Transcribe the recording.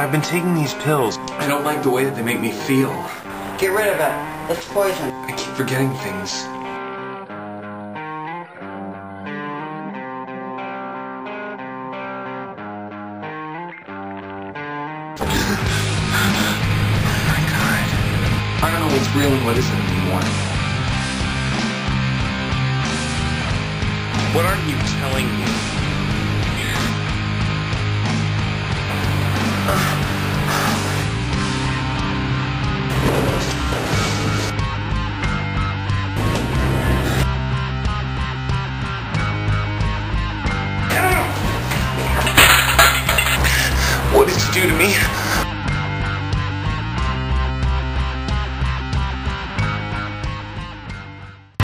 I've been taking these pills. I don't like the way that they make me feel. Get rid of it. It's poison. I keep forgetting things. Oh my God. I don't know what's real and what isn't anymore. What aren't you telling me? What did you do to me?